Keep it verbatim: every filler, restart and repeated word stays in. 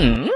Hmm?